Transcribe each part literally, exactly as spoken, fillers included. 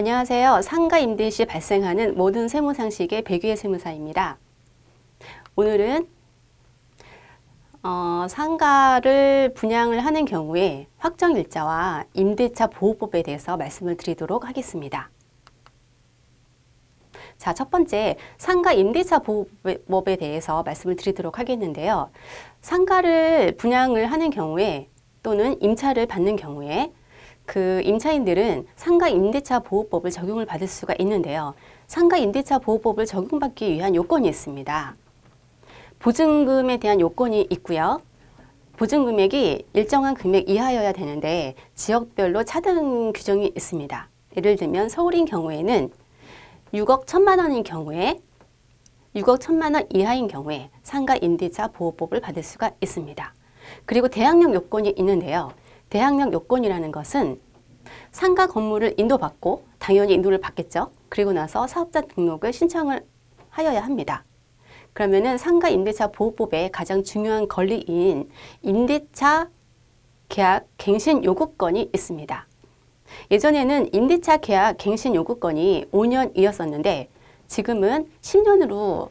안녕하세요. 상가 임대 시 발생하는 모든 세무상식의 백유애 세무사입니다. 오늘은 어, 상가를 분양을 하는 경우에 확정일자와 임대차 보호법에 대해서 말씀을 드리도록 하겠습니다. 자, 첫 번째, 상가 임대차 보호법에 대해서 말씀을 드리도록 하겠는데요. 상가를 분양을 하는 경우에 또는 임차를 받는 경우에 그 임차인들은 상가 임대차 보호법을 적용을 받을 수가 있는데요. 상가 임대차 보호법을 적용받기 위한 요건이 있습니다. 보증금에 대한 요건이 있고요. 보증금액이 일정한 금액 이하여야 되는데 지역별로 차등 규정이 있습니다. 예를 들면 서울인 경우에는 육억 천만 원인 경우에 육억 천만 원 이하인 경우에 상가 임대차 보호법을 받을 수가 있습니다. 그리고 대항력 요건이 있는데요. 대항력 요건이라는 것은 상가 건물을 인도받고 당연히 인도를 받겠죠. 그리고 나서 사업자 등록을 신청을 하여야 합니다. 그러면은 상가 임대차 보호법의 가장 중요한 권리인 임대차 계약 갱신 요구권이 있습니다. 예전에는 임대차 계약 갱신 요구권이 오 년이었었는데 지금은 십 년으로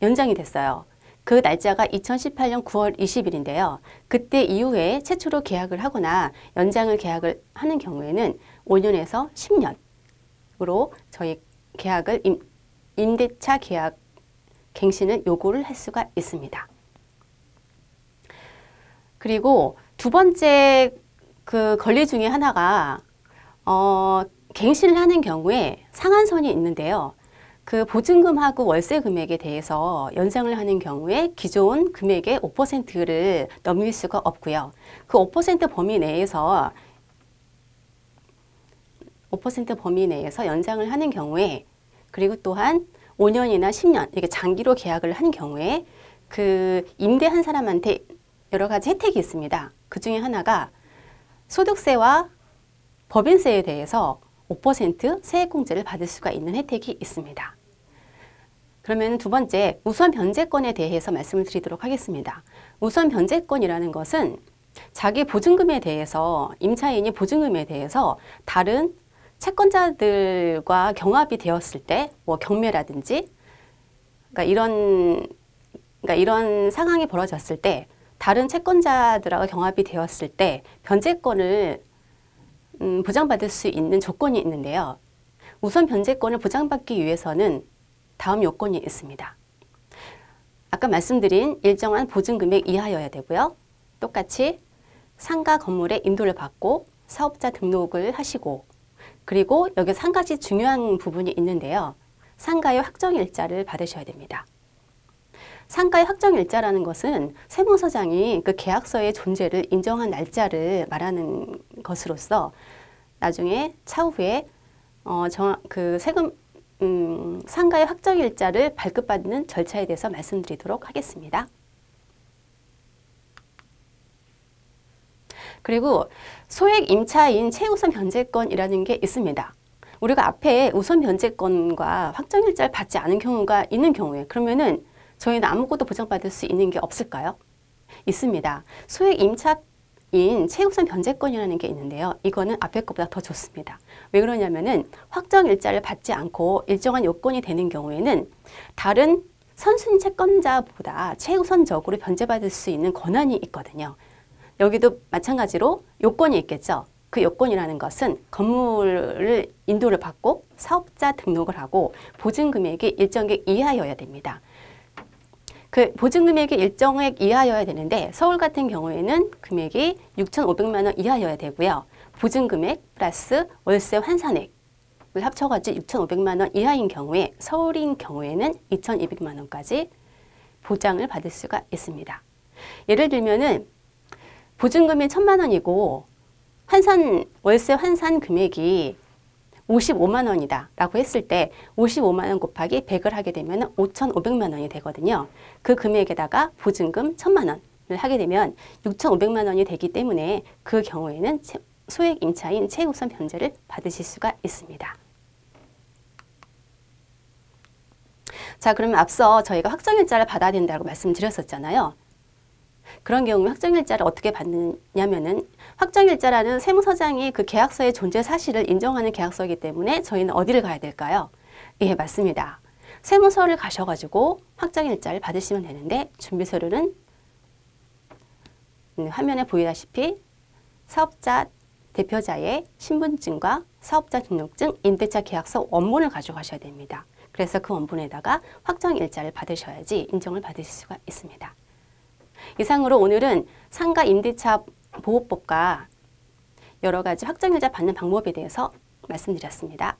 연장이 됐어요. 그 날짜가 이천십팔년 구월 이십일인데요. 그때 이후에 최초로 계약을 하거나 연장을 계약을 하는 경우에는 오 년에서 십 년으로 저희 계약을 임, 임대차 계약 갱신을 요구를 할 수가 있습니다. 그리고 두 번째 그 권리 중에 하나가 어, 갱신을 하는 경우에 상한선이 있는데요. 그 보증금하고 월세 금액에 대해서 연장을 하는 경우에 기존 금액의 오 퍼센트를 넘길 수가 없고요. 그 오 퍼센트 범위 내에서 오 퍼센트 범위 내에서 연장을 하는 경우에 그리고 또한 오 년이나 십 년 이렇게 장기로 계약을 한 경우에 그 임대한 사람한테 여러 가지 혜택이 있습니다. 그 중에 하나가 소득세와 법인세에 대해서 오 퍼센트 세액공제를 받을 수가 있는 혜택이 있습니다. 그러면 두 번째, 우선 변제권에 대해서 말씀을 드리도록 하겠습니다. 우선 변제권이라는 것은 자기 보증금에 대해서 임차인이 보증금에 대해서 다른 채권자들과 경합이 되었을 때 뭐 경매라든지 그러니까 이런, 그러니까 이런 상황이 벌어졌을 때 다른 채권자들하고 경합이 되었을 때 변제권을 음, 보장받을 수 있는 조건이 있는데요. 우선 변제권을 보장받기 위해서는 다음 요건이 있습니다. 아까 말씀드린 일정한 보증금액 이하여야 되고요. 똑같이 상가 건물의 인도를 받고 사업자 등록을 하시고 그리고 여기서 한 가지 중요한 부분이 있는데요. 상가의 확정일자를 받으셔야 됩니다. 상가의 확정일자라는 것은 세무서장이 그 계약서의 존재를 인정한 날짜를 말하는 것으로서 나중에 차후에 어, 정, 그 세금 음, 상가의 확정일자를 발급받는 절차에 대해서 말씀드리도록 하겠습니다. 그리고 소액 임차인 최우선 변제권이라는 게 있습니다. 우리가 앞에 우선 변제권과 확정일자를 받지 않은 경우가 있는 경우에 그러면은 저희는 아무것도 보장받을 수 있는 게 없을까요? 있습니다. 소액 임차인 최우선 변제권이라는 게 있는데요. 이거는 앞에 것보다 더 좋습니다. 왜 그러냐면은 확정일자를 받지 않고 일정한 요건이 되는 경우에는 다른 선순위 채권자보다 최우선적으로 변제받을 수 있는 권한이 있거든요. 여기도 마찬가지로 요건이 있겠죠. 그 요건이라는 것은 건물을 인도를 받고 사업자 등록을 하고 보증금액이 일정액 이하여야 됩니다. 그 보증금액이 일정액 이하여야 되는데 서울 같은 경우에는 금액이 육천오백만 원 이하여야 되고요. 보증금액 플러스 월세 환산액을 합쳐가지고 육천오백만 원 이하인 경우에 서울인 경우에는 이천이백만 원까지 보장을 받을 수가 있습니다. 예를 들면은 보증금이 천만 원이고 환산, 월세 환산 금액이 오십오만 원이다 라고 했을 때 오십오만 원 곱하기 백을 하게 되면 오천오백만 원이 되거든요. 그 금액에다가 보증금 천만 원을 하게 되면 육천오백만 원이 되기 때문에 그 경우에는 소액 임차인 최우선 변제를 받으실 수가 있습니다. 자, 그러면 앞서 저희가 확정일자를 받아야 된다고 말씀드렸었잖아요. 그런 경우에 확정일자를 어떻게 받느냐면은 확정일자라는 세무서장이 그 계약서의 존재 사실을 인정하는 계약서이기 때문에 저희는 어디를 가야 될까요? 예, 맞습니다. 세무서를 가셔가지고 확정일자를 받으시면 되는데 준비서류는 화면에 보이다시피 사업자 대표자의 신분증과 사업자 등록증, 임대차 계약서 원본을 가져가셔야 됩니다. 그래서 그 원본에다가 확정일자를 받으셔야지 인정을 받으실 수가 있습니다. 이상으로 오늘은 상가 임대차 보호법과 여러 가지 확정일자 받는 방법에 대해서 말씀드렸습니다.